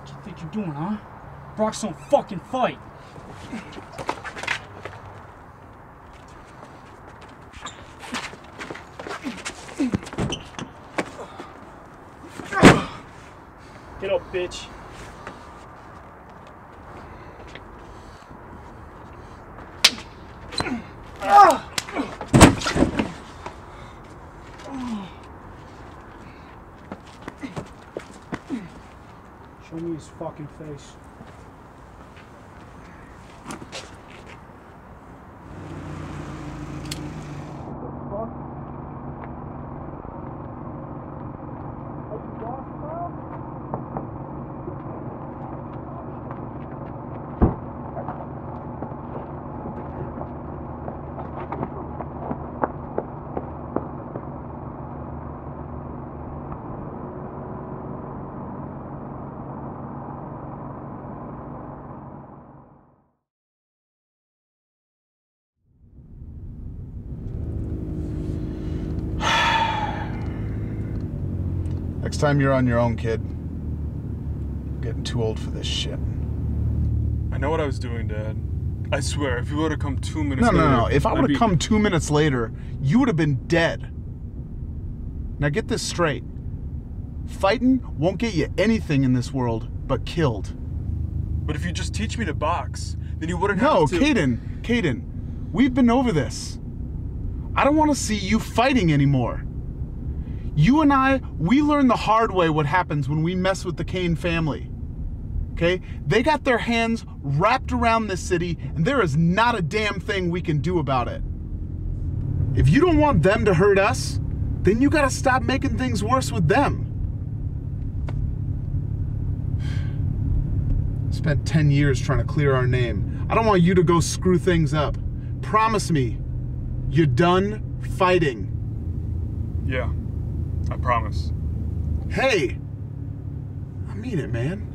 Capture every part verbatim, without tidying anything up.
fuck you think you're doing, huh? Brock's don't fucking fight. Get up, bitch. Show me his fucking face. Next time you're on your own, kid. I'm getting too old for this shit. I know what I was doing, Dad. I swear, if you would have come two minutes no, later... No, no, no. If I would have come two minutes later, you would have been dead. Now get this straight. Fighting won't get you anything in this world but killed. But if you just teach me to box, then you wouldn't no, have to... No, Caden, Caden, we've been over this. I don't want to see you fighting anymore. You and I, we learned the hard way what happens when we mess with the Kane family, okay? They got their hands wrapped around this city, and there is not a damn thing we can do about it. If you don't want them to hurt us, then you gotta stop making things worse with them. Spent ten years trying to clear our name. I don't want you to go screw things up. Promise me, you're done fighting. Yeah. I promise. Hey! I mean it, man.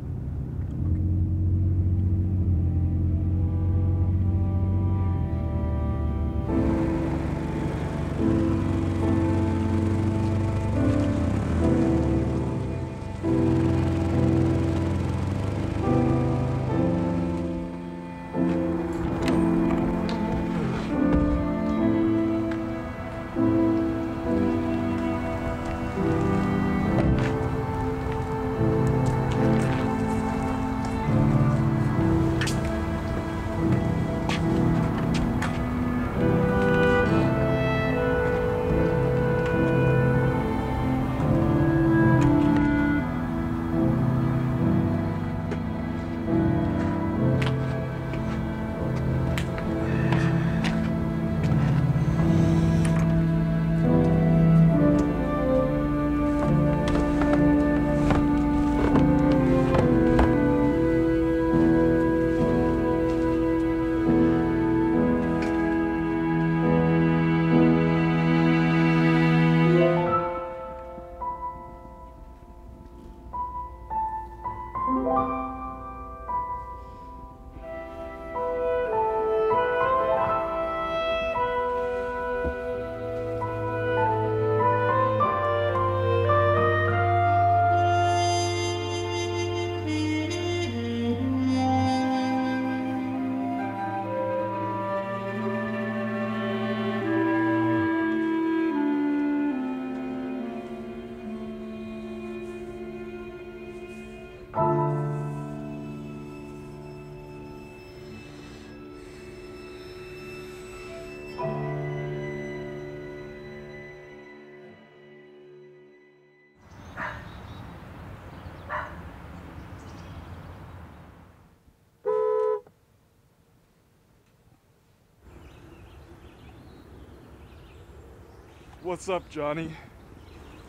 What's up, Johnny?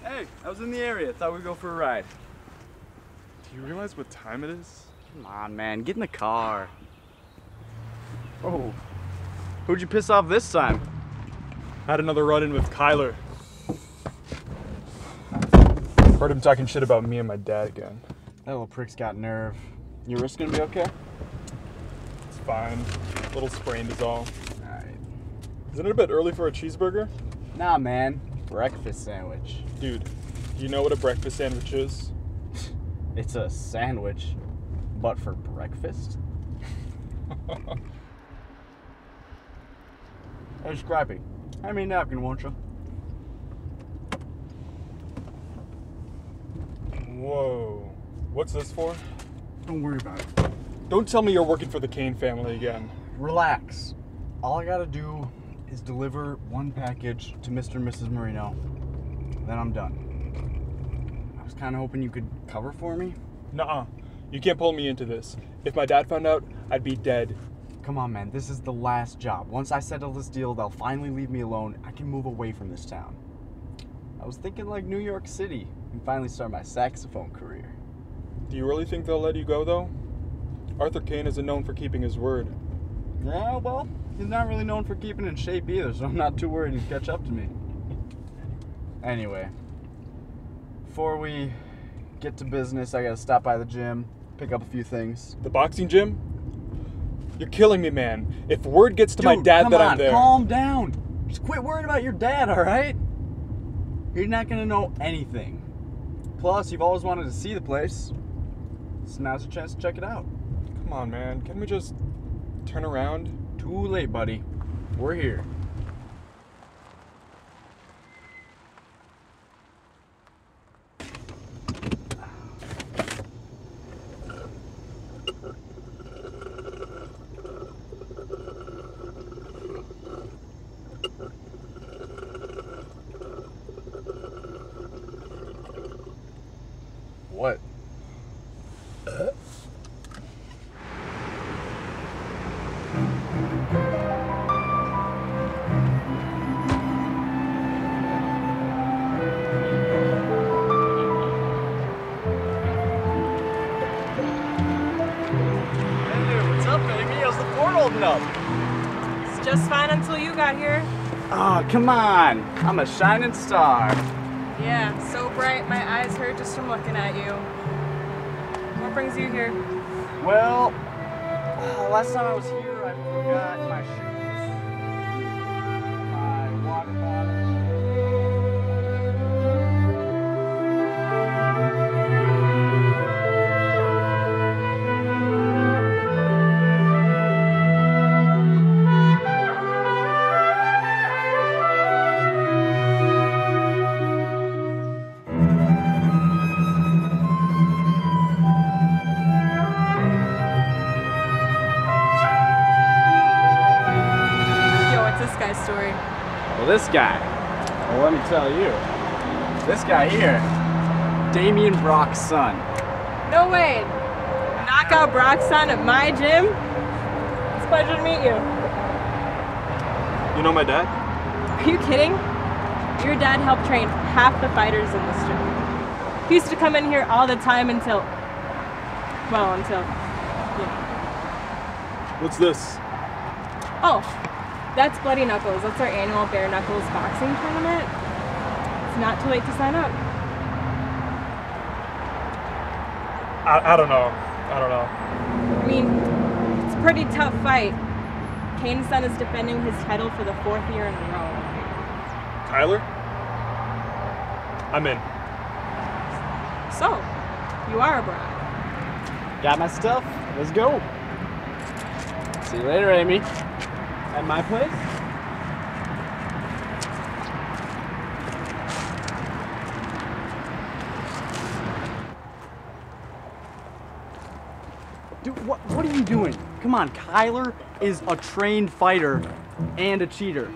Hey, I was in the area. Thought we'd go for a ride. Do you realize what time it is? Come on, man. Get in the car. Oh. Who'd you piss off this time? Had another run-in with Kyler. Heard him talking shit about me and my dad again. That little prick's got nerve. Your wrist gonna be okay? It's fine. A little sprained is all. All right. Isn't it a bit early for a cheeseburger? Nah, man. Breakfast sandwich. Dude, do you know what a breakfast sandwich is? It's a sandwich. But for breakfast? Hey, Scrappy, hand me a napkin, won't you? Whoa. What's this for? Don't worry about it. Don't tell me you're working for the Kane family again. Relax. All I gotta do is deliver one package to Mister and Missus Marino. Then I'm done. I was kinda hoping you could cover for me. Nuh-uh. You can't pull me into this. If my dad found out, I'd be dead. Come on, man. This is the last job. Once I settle this deal, they'll finally leave me alone. I can move away from this town. I was thinking like New York City and finally start my saxophone career. Do you really think they'll let you go, though? Arthur Kane isn't known for keeping his word. Yeah, well, he's not really known for keeping in shape either, so I'm not too worried he'd catch up to me. Anyway, before we get to business, I gotta stop by the gym, pick up a few things. The boxing gym? You're killing me, man. If word gets to Dude, my dad come that on, I'm there... calm down. Just quit worrying about your dad, all right? You're not gonna know anything. Plus, you've always wanted to see the place, so now's your chance to check it out. Come on, man. Can we just turn around? Too late, buddy. We're here. What? Uh. Hey, what's up, baby? How's the port holding up? It's just fine until you got here. Oh, come on. I'm a shining star. Yeah, so bright, my eyes hurt just from looking at you. What brings you here? Well, uh, last time I was here, I forgot my shoes, my water story. Well, this guy. Well, let me tell you. This guy here, Damian Brock's son. No way. Knock out Brock's son at my gym? It's a pleasure to meet you. You know my dad? Are you kidding? Your dad helped train half the fighters in this gym. He used to come in here all the time until... Well, until... Yeah. What's this? Oh. That's Bloody Knuckles. That's our annual bare knuckles boxing tournament. It's not too late to sign up. I, I don't know. I don't know. I mean, it's a pretty tough fight. Kane's son is defending his title for the fourth year in a row. Kyler? I'm in. So, you are a Brock. Got my stuff. Let's go. See you later, Amy. At my place? Dude, what, what are you doing? Come on, Kyler is a trained fighter and a cheater.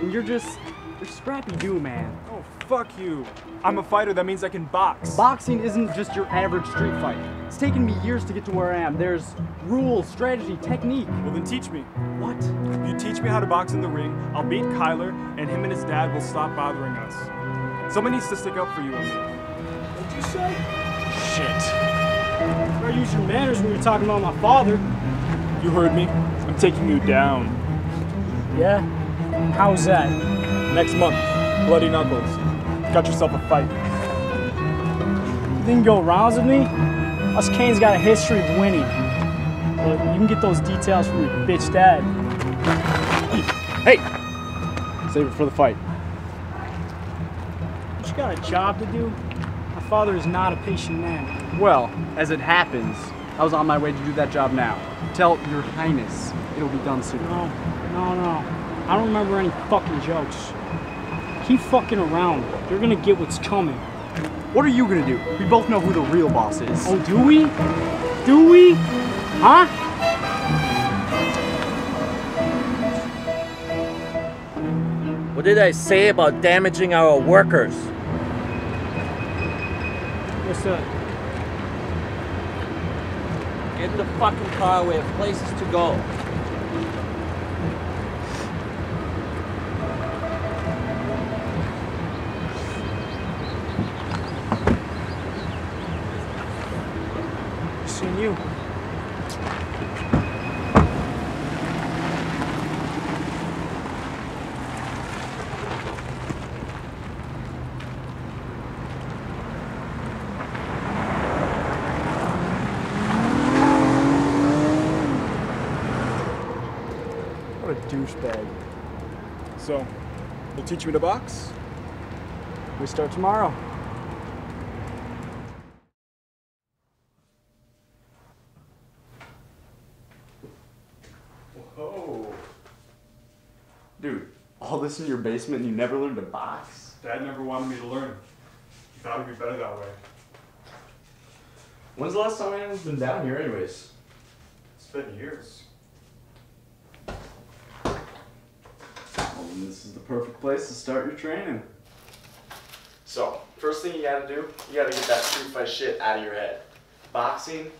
And you're just, you're scrappy do, man. Oh, fuck you. I'm a fighter, that means I can box. Boxing isn't just your average street fight. It's taken me years to get to where I am. There's rules, strategy, technique. Well, then teach me. What? If you teach me how to box in the ring, I'll beat Kyler, and him and his dad will stop bothering us. Someone needs to stick up for you and me. What'd you say? Shit. You better use your manners when you're talking about my father. You heard me. I'm taking you down. Yeah? How's that? Next month, Bloody Knuckles. Got yourself a fight. You think you go rounds with me? Us Kane's got a history of winning. But you can get those details from your bitch dad. Hey! Save it for the fight. But you got a job to do? My father is not a patient man. Well, as it happens, I was on my way to do that job now. Tell your highness it'll be done soon. No, no, no. I don't remember any fucking jokes. Keep fucking around. You're gonna get what's coming. What are you gonna do? We both know who the real boss is. Oh, do we? Do we? Huh? What did I say about damaging our workers? What's that? Get in the fucking car, we have places to go. I've seen you. Douchebag. So, you'll teach me to box? We start tomorrow. Whoa. Dude, all this in your basement and you never learned to box? Dad never wanted me to learn. He thought it'd be better that way. When's the last time anyone's been down here anyways? It's been years. And this is the perfect place to start your training. So, first thing you gotta do, you gotta get that street fight shit out of your head. Boxing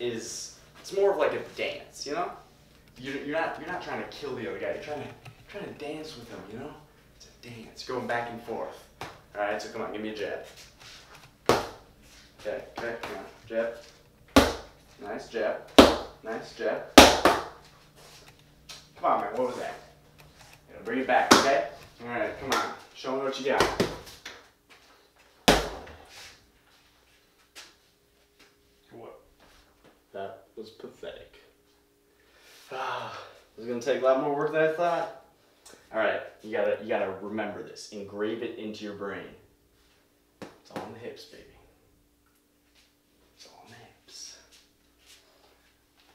is, it's more of like a dance, you know? You're, you're, not, you're not trying to kill the other guy, you're trying to, trying to dance with him, you know? It's a dance, going back and forth. All right, so come on, give me a jab. Okay, okay, come on, jab. Nice jab, nice jab. Come on, man, what was that? Bring it back, okay? All right, come on. Show me what you got. What? That was pathetic. Ah, it was gonna take a lot more work than I thought. All right, you gotta, you gotta remember this. Engrave it into your brain. It's all in the hips, baby. It's all in the hips.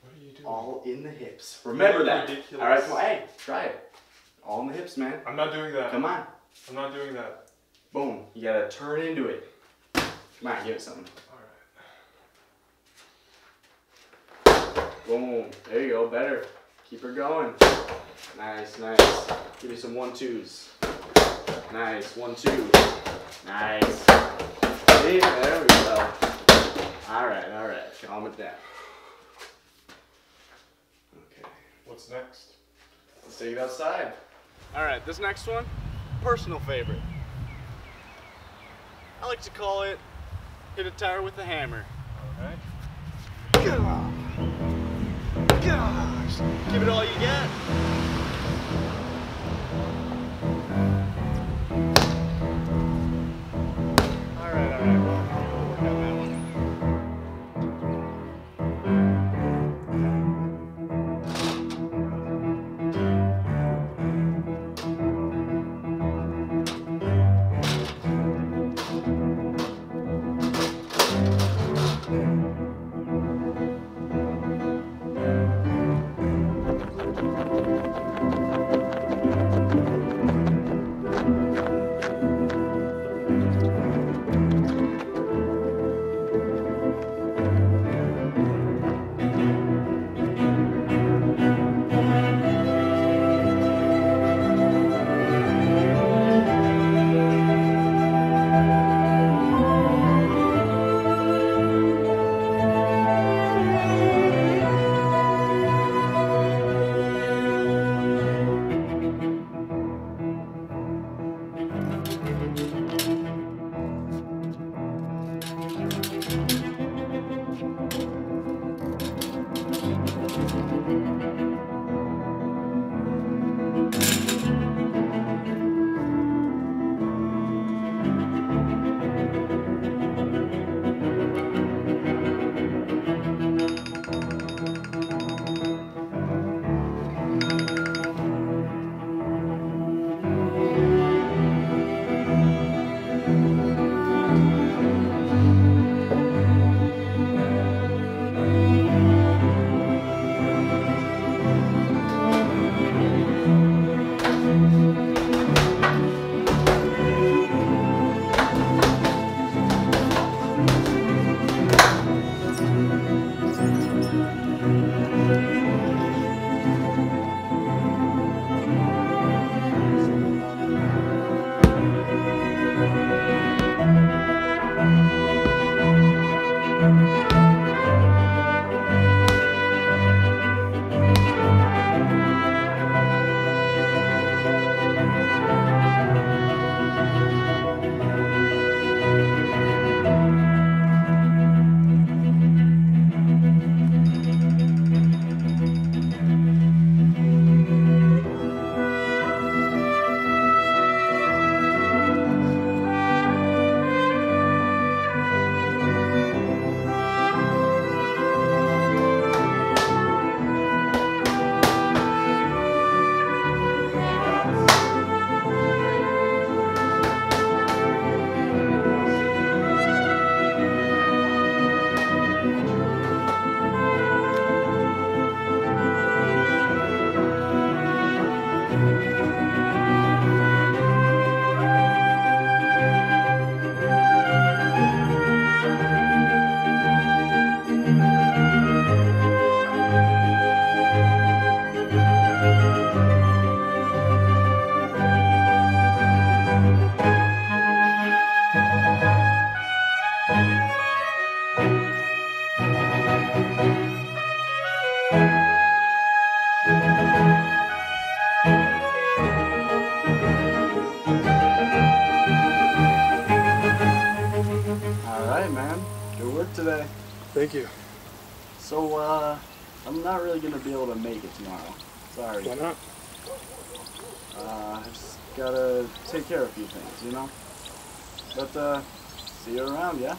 What are you doing? All in the hips. Remember that. Ridiculous. All right, come on. Hey, try it. All in the hips, man. I'm not doing that. Come on. I'm not doing that. Boom. You gotta turn into it. Come on, give it something. Alright. Boom. There you go. Better. Keep her going. Nice, nice. Give me some one twos. Nice. One two. Nice. See? There we go. Alright, alright. Calm it down. Okay. What's next? Let's take it outside. All right, this next one, personal favorite. I like to call it, hit a tire with a hammer. All right. Get off. Gosh. Give it all you got. All right, all right, well, we'll work on that one. Thank you. I'm not really going to be able to make it tomorrow. Sorry. Why not? Uh, I just got to take care of a few things, you know? But, uh, see you around, yeah?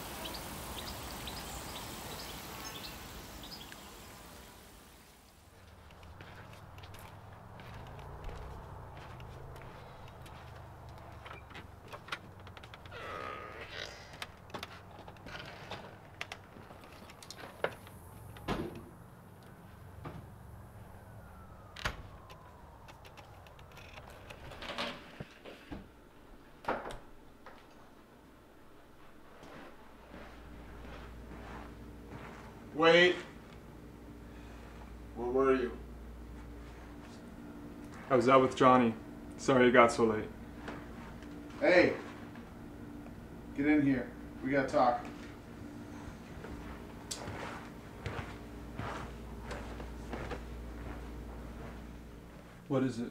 Wait. Where were you? I was out with Johnny. Sorry it got so late. Hey. Get in here. We gotta talk. What is it?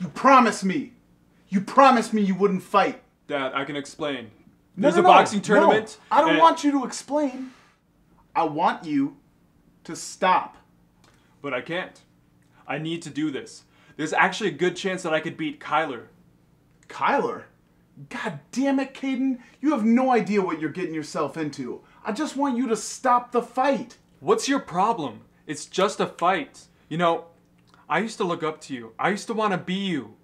You promised me. You promised me you wouldn't fight. Dad, I can explain. No, There's no, a boxing no. tournament. No, I don't want you to explain. I want you to stop. But I can't. I need to do this. There's actually a good chance that I could beat Kyler. Kyler? God damn it, Caden. You have no idea what you're getting yourself into. I just want you to stop the fight. What's your problem? It's just a fight. You know, I used to look up to you. I used to want to be you.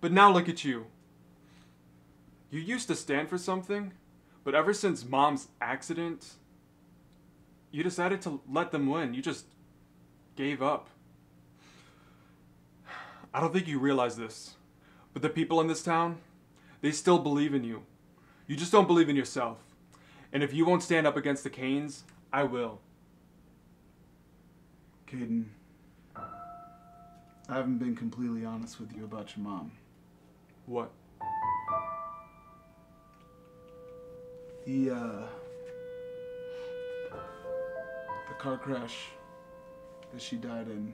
But now look at you. You used to stand for something, but ever since Mom's accident, you decided to let them win. You just gave up. I don't think you realize this, but the people in this town, they still believe in you. You just don't believe in yourself. And if you won't stand up against the Canes, I will. Caden, I haven't been completely honest with you about your mom. What? The, uh... the car crash that she died in,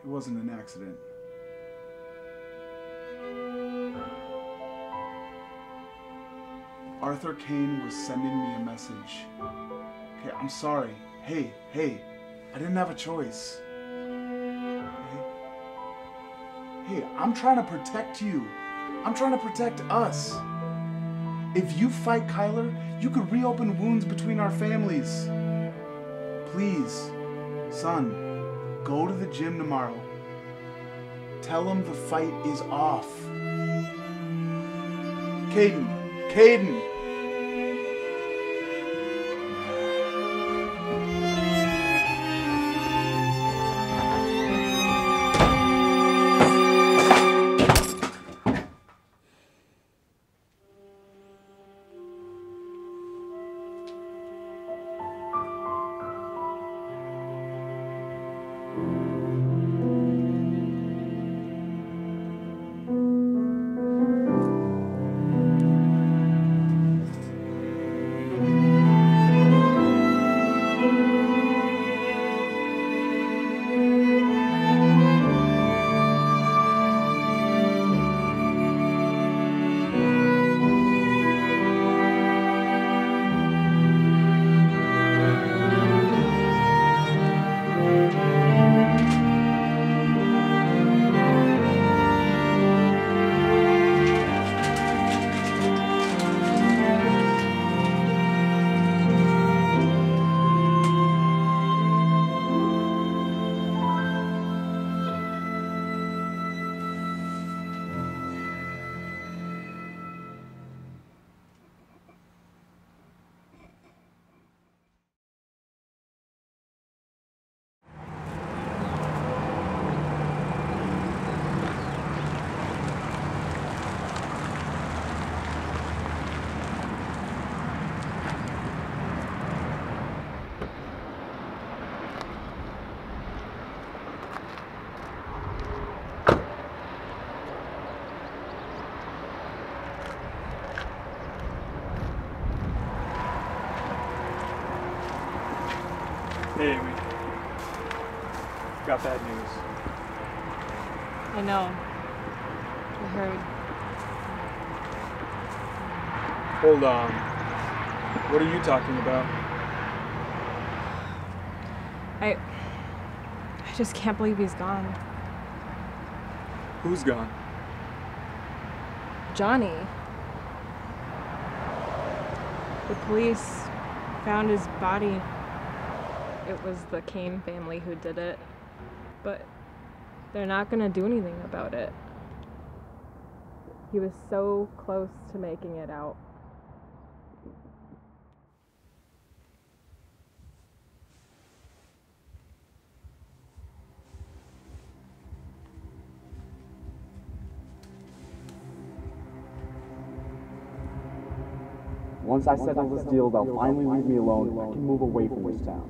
it wasn't an accident. Arthur Kane was sending me a message. Okay, I'm sorry. Hey, hey, I didn't have a choice. Okay? Hey, I'm trying to protect you. I'm trying to protect us. If you fight Kyler, you could reopen wounds between our families. Please, son, go to the gym tomorrow. Tell him the fight is off. Caden, Caden. Hey, we got bad news. I know. I heard. Hold on. What are you talking about? I... I just can't believe he's gone. Who's gone? Johnny. The police found his body. It was the Kane family who did it, but they're not gonna do anything about it. He was so close to making it out. Once I settle this deal, they'll finally leave me alone and I can move away from this town.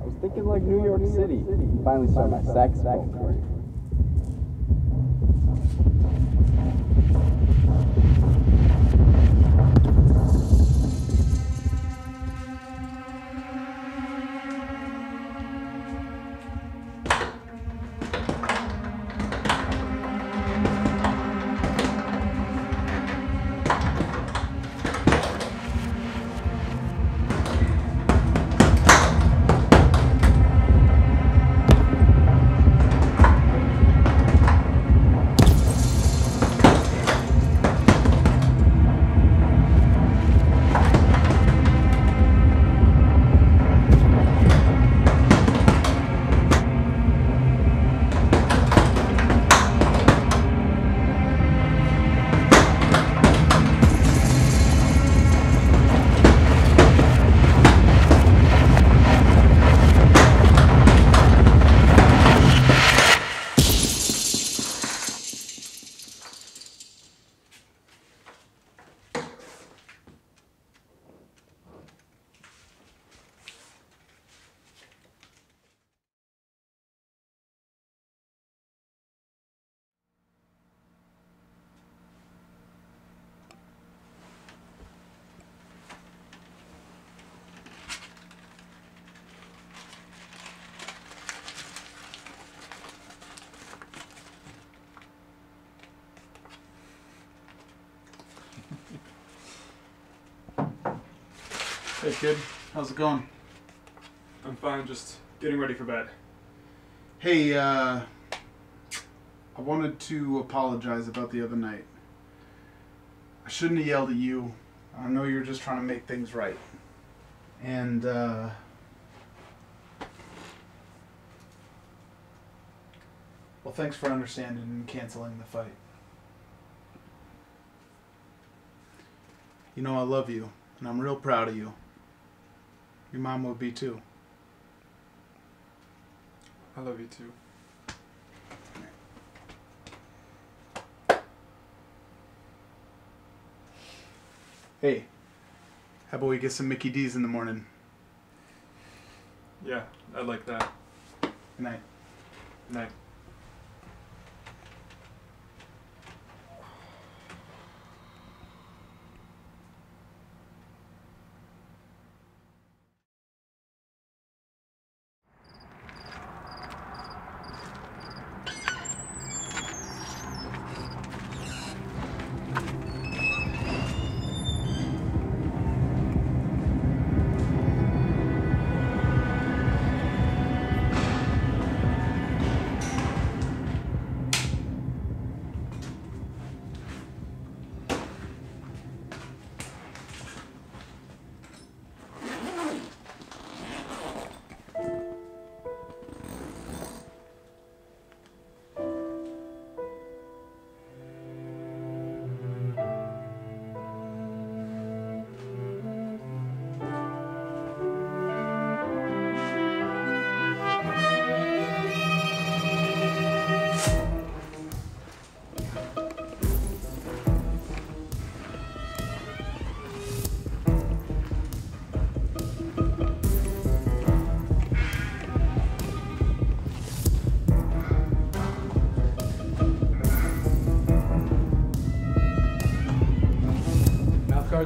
I was thinking like New York City. Finally started my saxophone career. Hey kid, how's it going? I'm fine, just getting ready for bed. Hey, uh, I wanted to apologize about the other night. I shouldn't have yelled at you. I know you're just trying to make things right. And, uh, well, thanks for understanding and canceling the fight. You know I love you, and I'm real proud of you. Your mom will be too. I love you too. Hey, how about we get some Mickey D's in the morning? Yeah, I like that. Good night. Good night.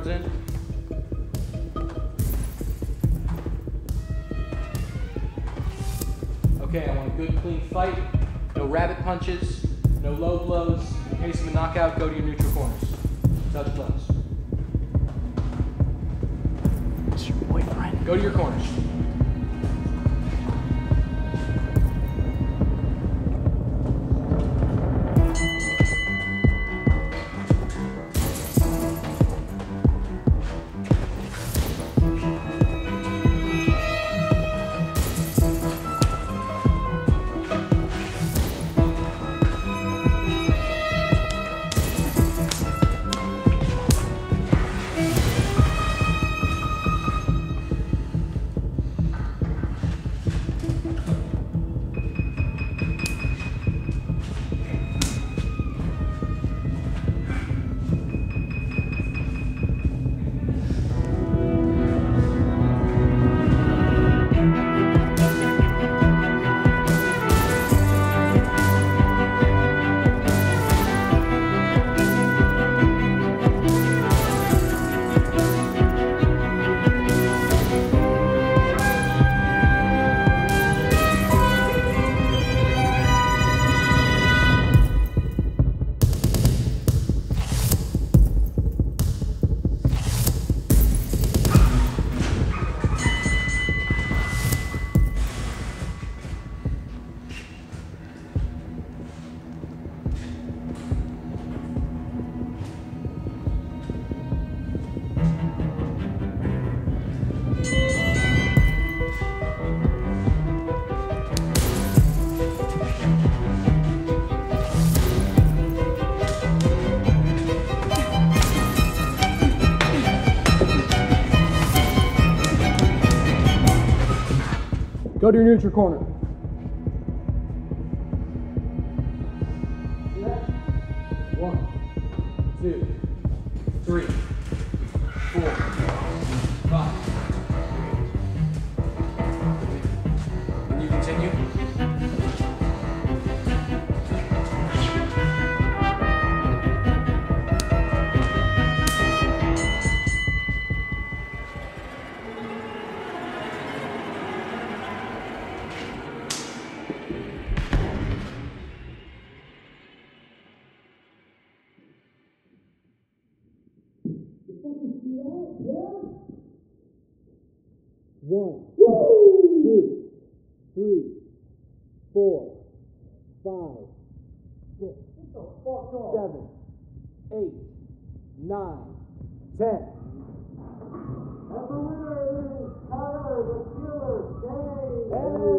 In. Okay, I want a good clean fight, no rabbit punches, no low blows. In case of a knockout, go to your neutral corners. Touch gloves. Go to your corners. Go to your neutral corner. One, two, three, four, five. Can you continue? One, two, three, four, five, six, seven, eight, nine, ten. And the winner is Kyler, the killer, Kane. Yeah. Yeah.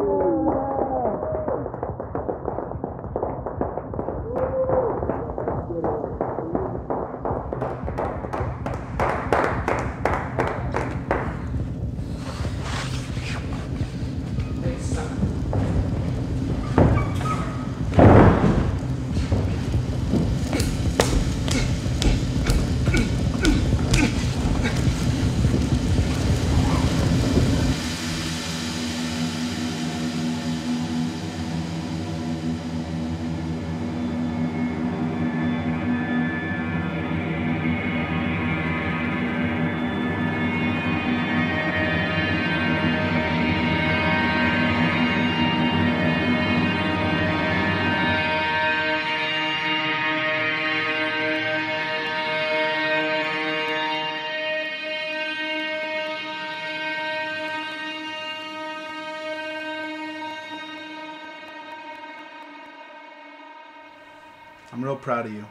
I'm real proud of you,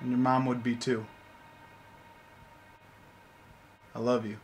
and your mom would be too. I love you.